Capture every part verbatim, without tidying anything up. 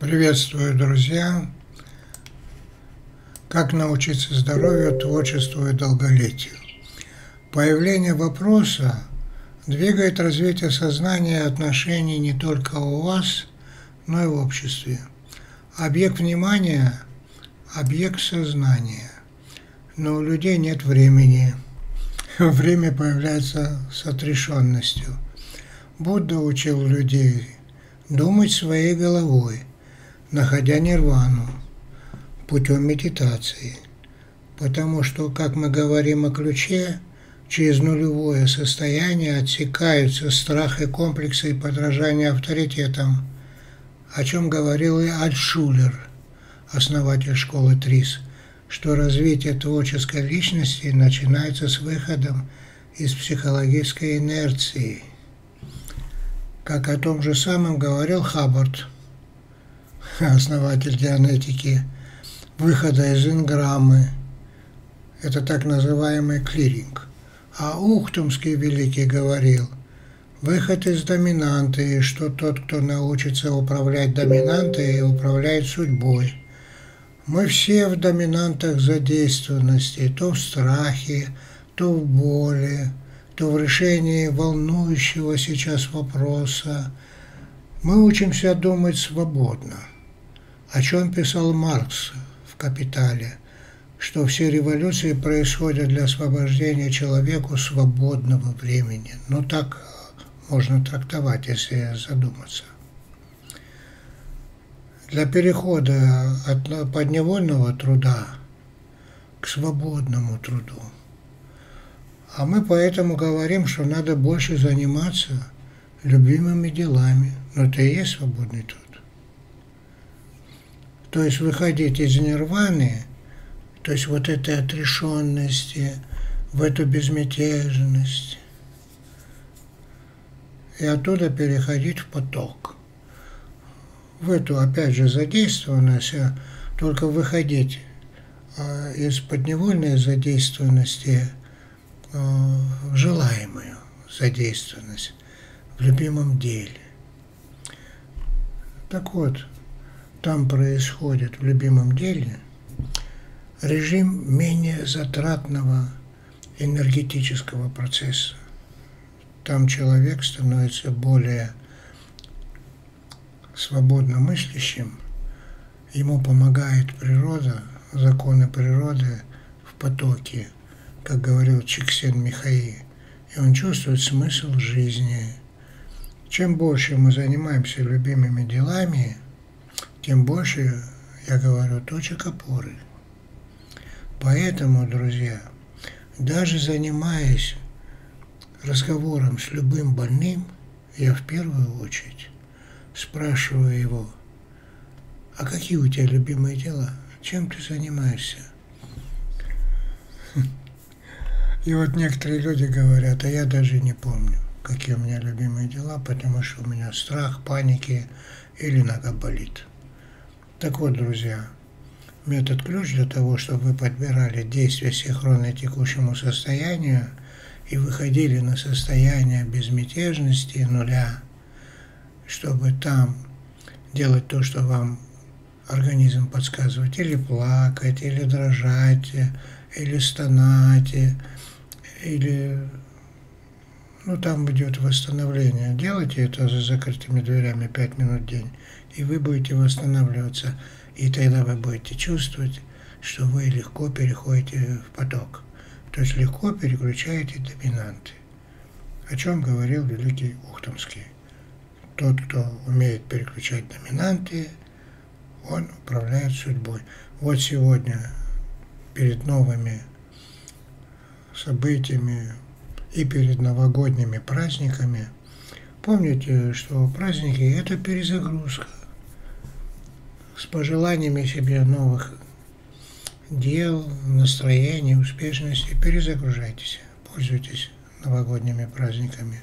Приветствую, друзья! Как научиться здоровью, творчеству и долголетию? Появление вопроса двигает развитие сознания и отношений не только у вас, но и в обществе. Объект внимания – объект сознания, но у людей нет времени. Время появляется с отрешенностью. Будда учил людей думать своей головой, находя нирвану, путем медитации. Потому что, как мы говорим о ключе, через нулевое состояние отсекаются страх и комплексы и подражание авторитетам, о чем говорил и Альтшуллер, основатель школы Трис, что развитие творческой личности начинается с выходом из психологической инерции. Как о том же самом говорил Хаббард, основатель дианетики, выхода из инграммы, это так называемый клиринг. А Ухтумский великий говорил, выход из доминанты, что тот, кто научится управлять доминантой, управляет судьбой. Мы все в доминантах задействованности, то в страхе, то в боли, то в решении волнующего сейчас вопроса. Мы учимся думать свободно, о чем писал Маркс в «Капитале», что все революции происходят для освобождения человеку свободного времени. Ну так можно трактовать, если задуматься. Для перехода от подневольного труда к свободному труду. А мы поэтому говорим, что надо больше заниматься любимыми делами. Но это и есть свободный труд. То есть выходить из нирваны, то есть вот этой отрешенности, в эту безмятежность. И оттуда переходить в поток. В эту, опять же, задействованность, только выходить из подневольной задействованности в желаемую задействованность, в любимом деле. Так вот, там происходит в любимом деле режим менее затратного энергетического процесса. Там человек становится более свободно мыслящим, ему помогает природа, законы природы в потоке, как говорил Чиксентмихайи, и он чувствует смысл жизни. Чем больше мы занимаемся любимыми делами, тем больше, я говорю, точек опоры. Поэтому, друзья, даже занимаясь разговором с любым больным, я в первую очередь спрашиваю его, а какие у тебя любимые дела? Чем ты занимаешься? И вот некоторые люди говорят, а я даже не помню, какие у меня любимые дела, потому что у меня страх, паники или нога болит. Так вот, друзья, метод ключ для того, чтобы вы подбирали действия синхронно текущему состоянию и выходили на состояние безмятежности нуля, чтобы там делать то, что вам организм подсказывает, или плакать, или дрожать, или стонать, или, ну, там идет восстановление. Делайте это за закрытыми дверями пять минут в день, и вы будете восстанавливаться, и тогда вы будете чувствовать, что вы легко переходите в поток, то есть легко переключаете доминанты, о чем говорил великий Ухтумский. Тот, кто умеет переключать доминанты, он управляет судьбой. Вот сегодня, перед новыми событиями и перед новогодними праздниками, помните, что праздники – это перезагрузка с пожеланиями себе новых дел, настроений, успешности. Перезагружайтесь, пользуйтесь новогодними праздниками.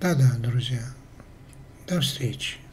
Да-да, друзья. До встречи.